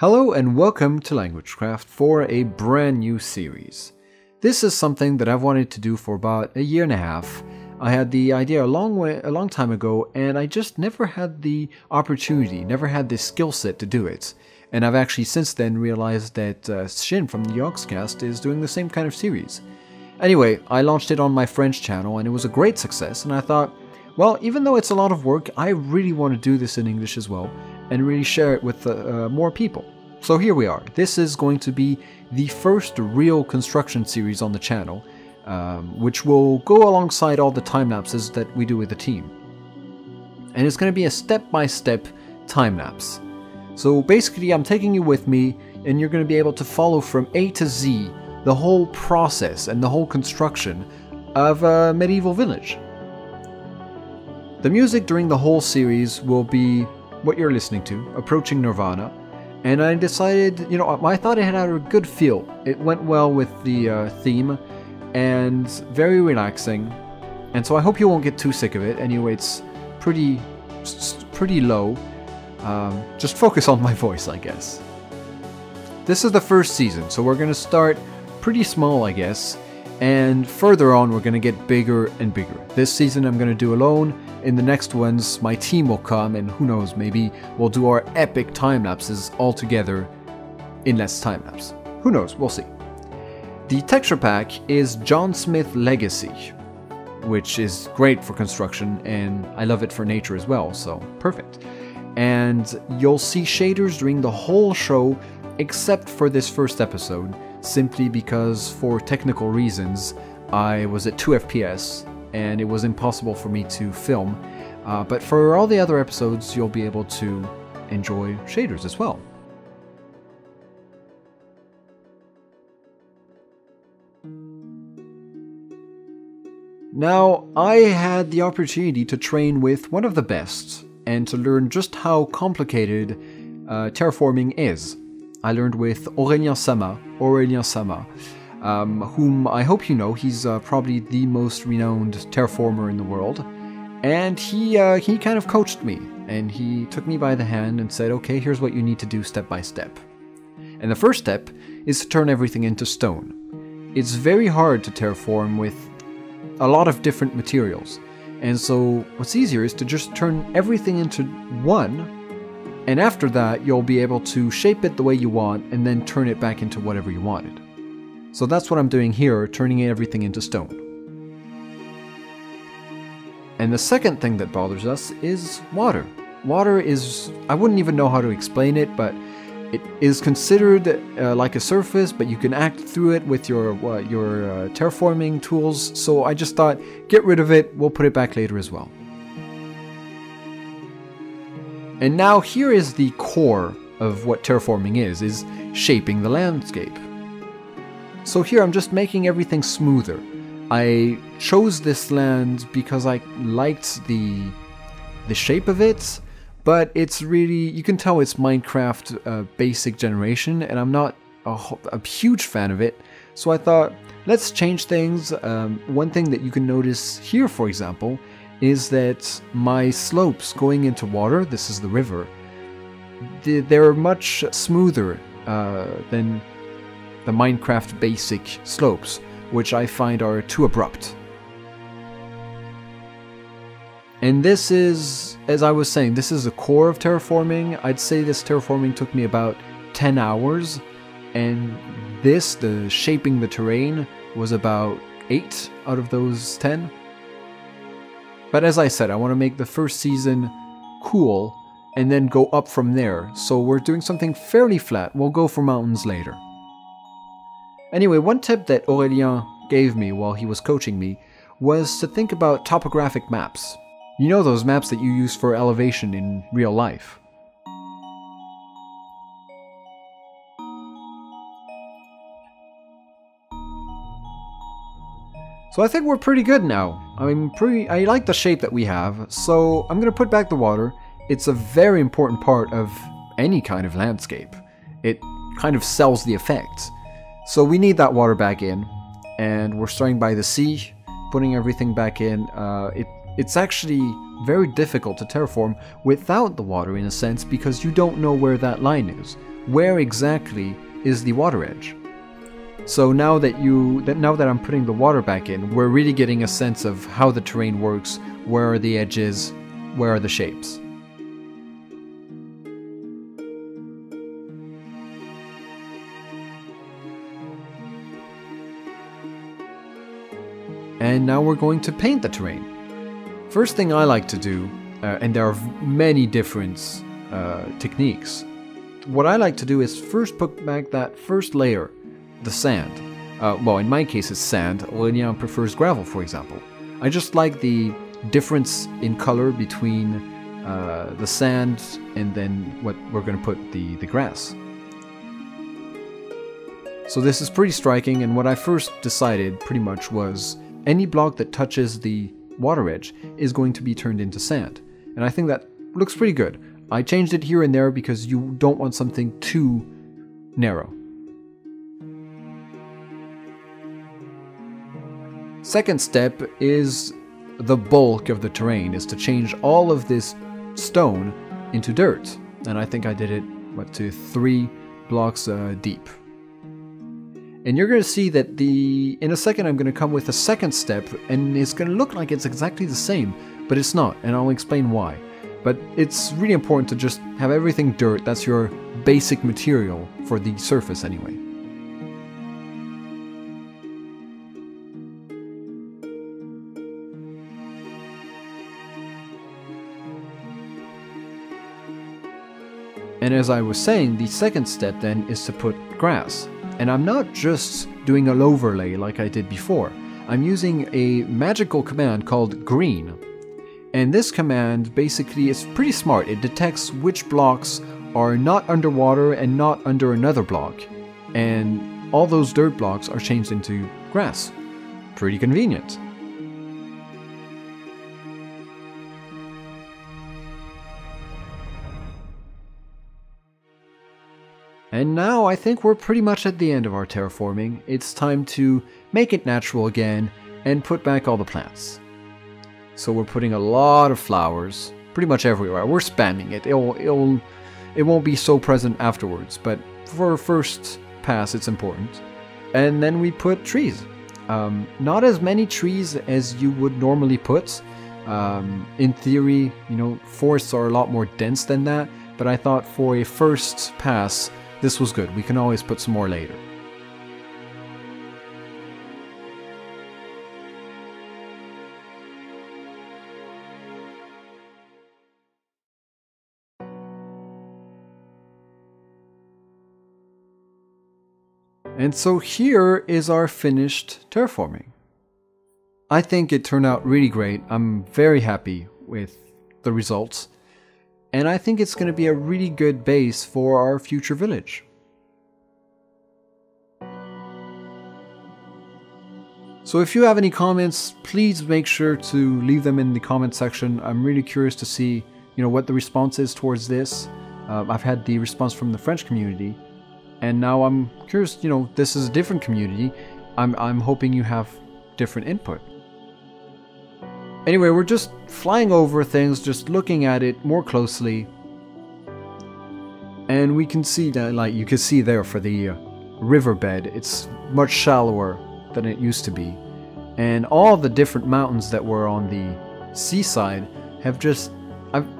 Hello and welcome to LanguageCraft for a brand new series. This is something that I've wanted to do for about a year and a half. I had the idea a long time ago, and I just never had the opportunity, never had the skill set to do it. And I've actually since then realized that Shin from the Yogscast is doing the same kind of series. Anyway, I launched it on my French channel and it was a great success, and I thought, well, even though it's a lot of work, I really want to do this in English as well and really share it with more people. So here we are. This is going to be the first real construction series on the channel, which will go alongside all the time lapses that we do with the team. And it's going to be a step-by-step time lapse. So basically I'm taking you with me, and you're going to be able to follow from A to Z the whole process and the whole construction of a medieval village. The music during the whole series will be what you're listening to, Approaching Nirvana, and I decided, you know, I thought it had a good feel. It went well with the theme, and very relaxing, and so I hope you won't get too sick of it. Anyway, it's pretty low. Just focus on my voice, I guess. This is the first season, so we're going to start pretty small, I guess. And further on, we're going to get bigger and bigger. This season I'm going to do alone. In the next ones, my team will come, and who knows, maybe we'll do our epic time lapses all together in less time lapse. Who knows, we'll see. The texture pack is John Smith Legacy, which is great for construction, and I love it for nature as well, so perfect. And you'll see shaders during the whole show, except for this first episode, simply because for technical reasons I was at 2 FPS and it was impossible for me to film, but for all the other episodes you'll be able to enjoy shaders as well. Now, I had the opportunity to train with one of the best and to learn just how complicated terraforming is. I learned with Aurélien Sama, whom I hope you know. He's probably the most renowned terraformer in the world, and he kind of coached me, and he took me by the hand and said, okay, here's what you need to do step by step. And the first step is to turn everything into stone. It's very hard to terraform with a lot of different materials, and so what's easier is to just turn everything into one. And after that, you'll be able to shape it the way you want and then turn it back into whatever you wanted. So that's what I'm doing here, turning everything into stone. And the second thing that bothers us is water. Water is, I wouldn't even know how to explain it, but it is considered like a surface, but you can act through it with your terraforming tools. So I just thought, get rid of it, we'll put it back later as well. And now here is the core of what terraforming is shaping the landscape. So here I'm just making everything smoother. I chose this land because I liked the shape of it, but it's really, you can tell it's Minecraft basic generation, and I'm not a huge fan of it. So I thought, let's change things. One thing that you can notice here, for example, is that my slopes going into water, this is the river, they're much smoother than the Minecraft basic slopes, which I find are too abrupt. And this is, as I was saying, this is the core of terraforming. I'd say this terraforming took me about 10 hours, and this, the shaping the terrain, was about 8 out of those 10. But as I said, I want to make the first season cool and then go up from there. So we're doing something fairly flat. We'll go for mountains later. Anyway, one tip that Aurélien gave me while he was coaching me was to think about topographic maps. You know, those maps that you use for elevation in real life. So I think we're pretty good now. I like the shape that we have, so I'm going to put back the water. It's a very important part of any kind of landscape. It kind of sells the effect. So we need that water back in, and we're starting by the sea, putting everything back in. It's actually very difficult to terraform without the water in a sense, because you don't know where that line is. where exactly is the water edge. So now that I'm putting the water back in, we're really getting a sense of how the terrain works, where are the edges, where are the shapes. And now we're going to paint the terrain. First thing I like to do, and there are many different techniques, what I like to do is first put back that first layer, the sand. Well, in my case it's sand. Aurélien prefers gravel, for example. I just like the difference in color between the sand and then what we're going to put, the grass. So this is pretty striking, and what I first decided pretty much was any block that touches the water edge is going to be turned into sand. And I think that looks pretty good. I changed it here and there because you don't want something too narrow. Second step is the bulk of the terrain, is to change all of this stone into dirt. And I think I did it, what, to 3 blocks deep. And you're going to see that in a second I'm going to come with a second step, and it's going to look like it's exactly the same, but it's not, and I'll explain why. But it's really important to just have everything dirt. That's your basic material for the surface anyway. And as I was saying, the second step then is to put grass. And I'm not just doing an overlay like I did before. I'm using a magical command called green. And this command basically is pretty smart. It detects which blocks are not underwater and not under another block. And all those dirt blocks are changed into grass. Pretty convenient. And now I think we're pretty much at the end of our terraforming. It's time to make it natural again and put back all the plants. So we're putting a lot of flowers pretty much everywhere. We're spamming it. It won't be so present afterwards, but for a first pass it's important. And then we put trees. Not as many trees as you would normally put. In theory, you know, forests are a lot more dense than that, but I thought for a first pass, this was good. We can always put some more later. And so here is our finished terraforming. I think it turned out really great. I'm very happy with the results. And I think it's going to be a really good base for our future village. So if you have any comments, please make sure to leave them in the comment section. I'm really curious to see, you know, what the response is towards this. I've had the response from the French community, and now I'm curious, you know, this is a different community. I'm hoping you have different input. Anyway, we're just flying over things, just looking at it more closely. And we can see that, like you can see there for the riverbed, it's much shallower than it used to be. And all the different mountains that were on the seaside have just,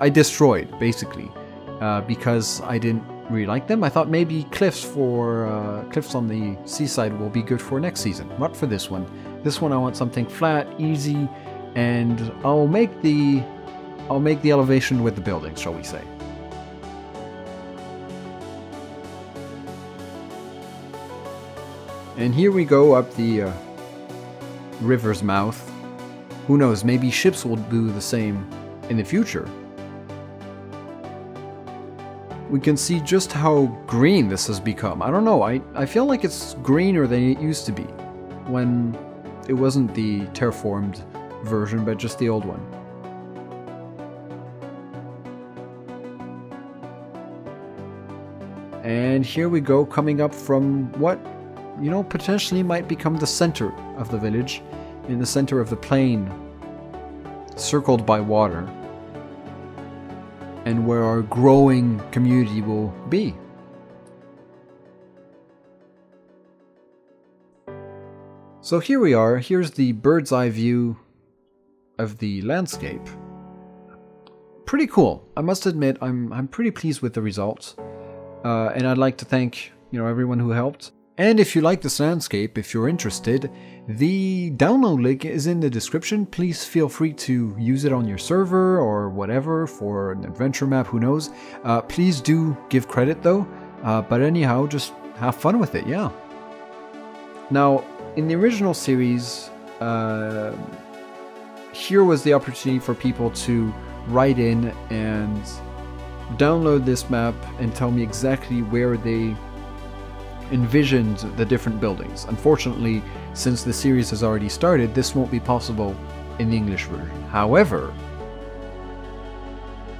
I destroyed, basically. Because I didn't really like them. I thought maybe cliffs on the seaside will be good for next season, not for this one. This one I want something flat, easy. And I'll make the elevation with the building, shall we say. And here we go up the river's mouth. Who knows, maybe ships will do the same in the future. We can see just how green this has become. I don't know, I feel like it's greener than it used to be when it wasn't the terraformed version, but just the old one. And here we go, coming up from what, you know, potentially might become the center of the village, in the center of the plain, circled by water, and where our growing community will be. So here we are, here's the bird's eye view of the landscape. Pretty cool. I must admit, I'm pretty pleased with the results. And I'd like to thank, you know, everyone who helped. And if you like this landscape, if you're interested, the download link is in the description. Please feel free to use it on your server or whatever for an adventure map, who knows. Please do give credit though, but anyhow, just have fun with it, yeah. Now, in the original series, here was the opportunity for people to write in and download this map and tell me exactly where they envisioned the different buildings. Unfortunately, since the series has already started, this won't be possible in the English version. However,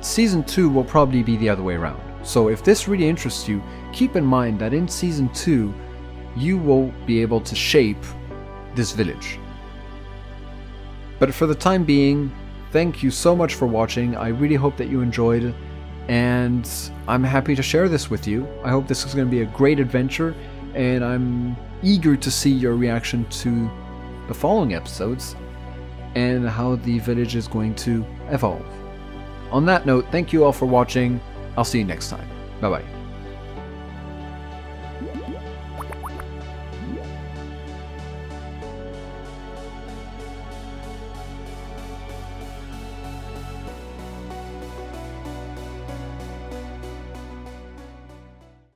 Season 2 will probably be the other way around. So if this really interests you, keep in mind that in Season 2, you will be able to shape this village. But for the time being, thank you so much for watching. I really hope that you enjoyed, and I'm happy to share this with you. I hope this is going to be a great adventure, and I'm eager to see your reaction to the following episodes and how the village is going to evolve. On that note, thank you all for watching. I'll see you next time. Bye bye.